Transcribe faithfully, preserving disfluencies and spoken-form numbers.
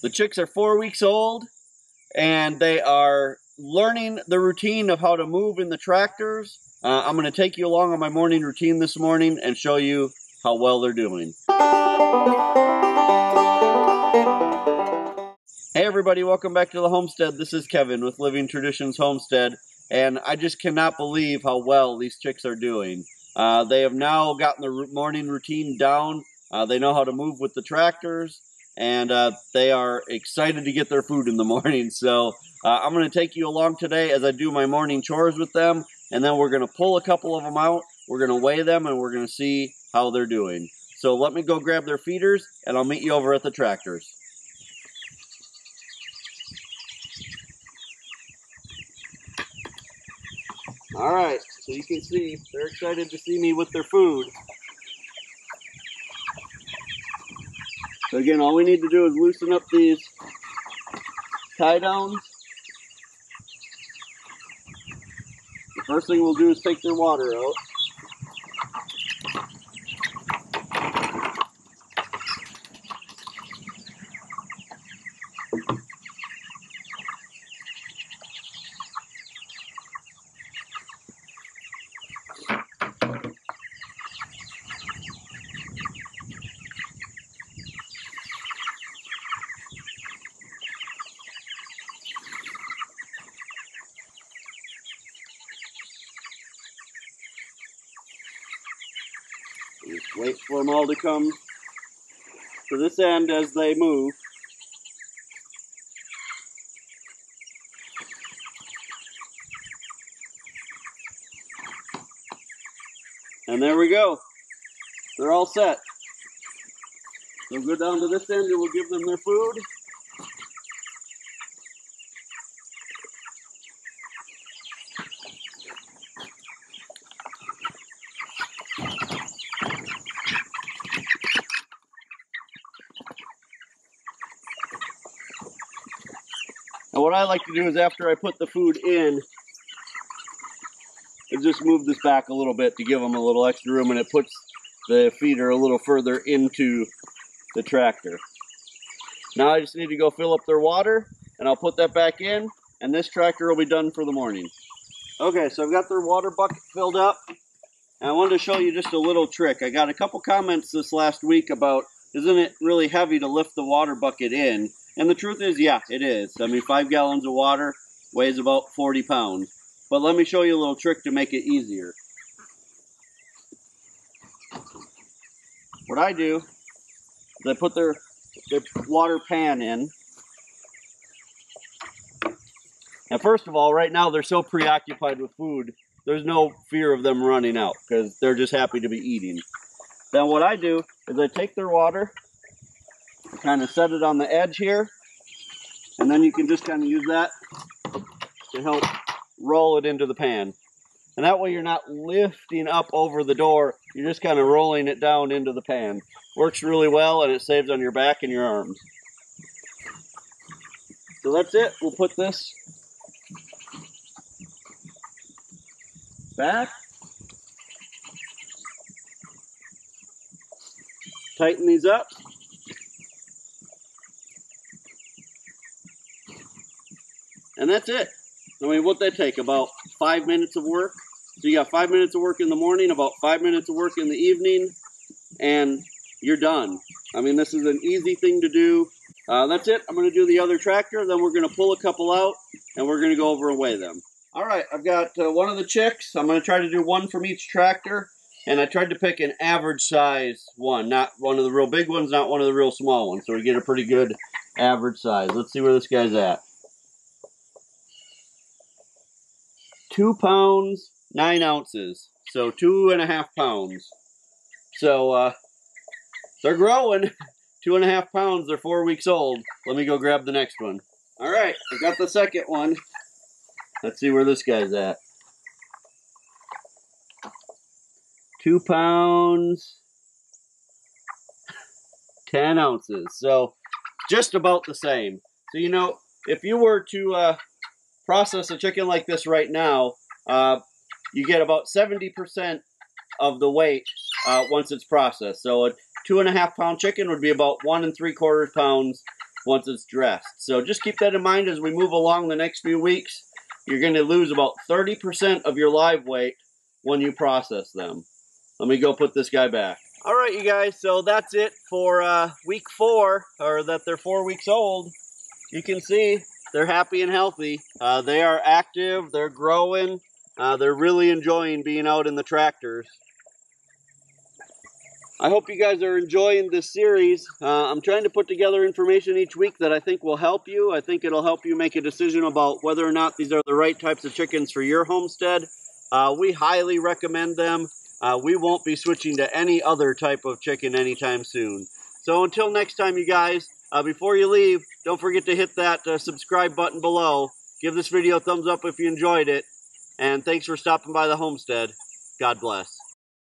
The chicks are four weeks old, and they are learning the routine of how to move in the tractors. Uh, I'm going to take you along on my morning routine this morning and show you how well they're doing. Hey everybody, welcome back to the homestead. This is Kevin with Living Traditions Homestead, and I just cannot believe how well these chicks are doing. Uh, they have now gotten their morning routine down. Uh, they know how to move with the tractors, and uh, they are excited to get their food in the morning. So uh, I'm going to take you along today as I do my morning chores with them, and then we're going to pull a couple of them out, we're going to weigh them, and we're going to see how they're doing. So let me go grab their feeders, and I'll meet you over at the tractors. All right, so you can see they're excited to see me with their food. So again, all we need to do is loosen up these tie downs. The first thing we'll do is take their water out. Just wait for them all to come to this end as they move. And there we go. They're all set. So we'll go down to this end and we'll give them their food. And what I like to do is after I put the food in, is just move this back a little bit to give them a little extra room, and it puts the feeder a little further into the tractor. Now I just need to go fill up their water, and I'll put that back in, and this tractor will be done for the morning. Okay, so I've got their water bucket filled up, and I wanted to show you just a little trick. I got a couple comments this last week about, isn't it really heavy to lift the water bucket in? And the truth is, yeah, it is. I mean, five gallons of water weighs about forty pounds. But let me show you a little trick to make it easier. What I do is I put their, their water pan in. Now, first of all, right now they're so preoccupied with food, there's no fear of them running out because they're just happy to be eating. Then what I do is I take their water, kind of set it on the edge here, and then you can just kind of use that to help roll it into the pan. And that way you're not lifting up over the door, you're just kind of rolling it down into the pan. Works really well, and it saves on your back and your arms. So that's it. We'll put this back. Tighten these up. And that's it. I mean, what'd that take? About five minutes of work? So you got five minutes of work in the morning, about five minutes of work in the evening, and you're done. I mean, this is an easy thing to do. Uh, that's it. I'm going to do the other tractor, then we're going to pull a couple out, and we're going to go over and weigh them. All right, I've got uh, one of the chicks. I'm going to try to do one from each tractor, and I tried to pick an average size one, not one of the real big ones, not one of the real small ones, so we get a pretty good average size. Let's see where this guy's at. Two pounds, nine ounces. So two and a half pounds. So uh, they're growing. Two and a half pounds. They're four weeks old. Let me go grab the next one. All right, I got the second one. Let's see where this guy's at. Two pounds, ten ounces. So just about the same. So, you know, if you were to Uh, process a chicken like this right now, uh, you get about seventy percent of the weight uh, once it's processed. So a two and a half pound chicken would be about one and three quarters pounds once it's dressed. So just keep that in mind as we move along the next few weeks. You're going to lose about thirty percent of your live weight when you process them. Let me go put this guy back. All right, you guys, so that's it for uh, week four, or that they're four weeks old. You can see they're happy and healthy. Uh, they are active. They're growing. Uh, they're really enjoying being out in the tractors. I hope you guys are enjoying this series. Uh, I'm trying to put together information each week that I think will help you. I think it'll help you make a decision about whether or not these are the right types of chickens for your homestead. Uh, we highly recommend them. Uh, we won't be switching to any other type of chicken anytime soon. So until next time, you guys, uh, before you leave, don't forget to hit that uh, subscribe button below. Give this video a thumbs up if you enjoyed it. And thanks for stopping by the homestead. God bless.